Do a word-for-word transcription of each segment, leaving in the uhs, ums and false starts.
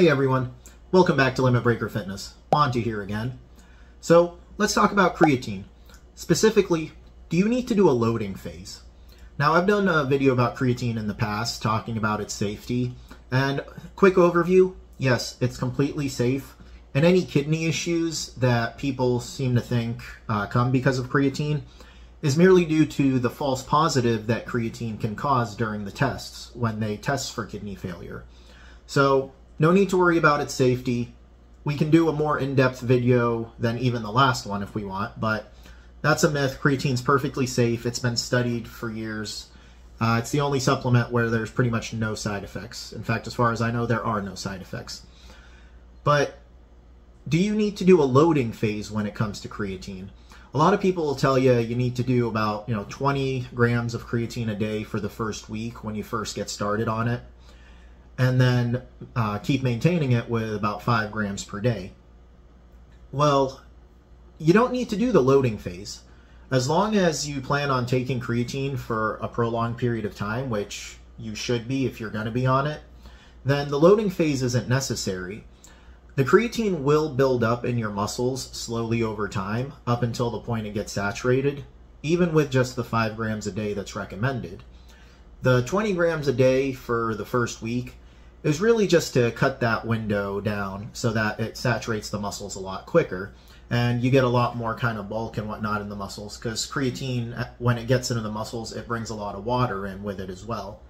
Hey everyone, welcome back to Limit Breaker Fitness. Monty here again. So let's talk about creatine. Specifically, do you need to do a loading phase? Now I've done a video about creatine in the past talking about its safety, and quick overview, yes, it's completely safe. And any kidney issues that people seem to think uh, come because of creatine is merely due to the false positive that creatine can cause during the tests when they test for kidney failure. So no need to worry about its safety. We can do a more in-depth video than even the last one if we want, but that's a myth. Creatine's perfectly safe. It's been studied for years. Uh, it's the only supplement where there's pretty much no side effects. In fact, as far as I know, there are no side effects. But do you need to do a loading phase when it comes to creatine? A lot of people will tell you you need to do about, you know, twenty grams of creatine a day for the first week when you first get started on it, and then uh, keep maintaining it with about five grams per day. Well, you don't need to do the loading phase. As long as you plan on taking creatine for a prolonged period of time, which you should be if you're going to be on it, then the loading phase isn't necessary. The creatine will build up in your muscles slowly over time up until the point it gets saturated, even with just the five grams a day that's recommended. The twenty grams a day for the first week is really just to cut that window down so that it saturates the muscles a lot quicker and you get a lot more kind of bulk and whatnot in the muscles, because creatine, when it gets into the muscles, it brings a lot of water in with it as well.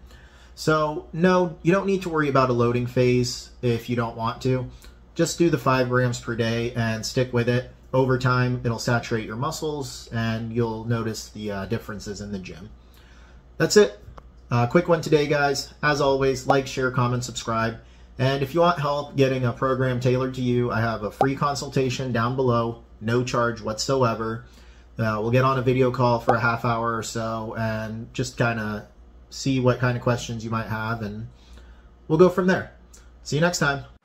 So no, you don't need to worry about a loading phase if you don't want to. Just do the five grams per day and stick with it. Over time, it'll saturate your muscles and you'll notice the uh, differences in the gym. That's it. Uh, quick one today, guys. As always, like, share, comment, subscribe. And if you want help getting a program tailored to you, I have a free consultation down below, no charge whatsoever. Uh, we'll get on a video call for a half hour or so and just kind of see what kind of questions you might have, and we'll go from there. See you next time.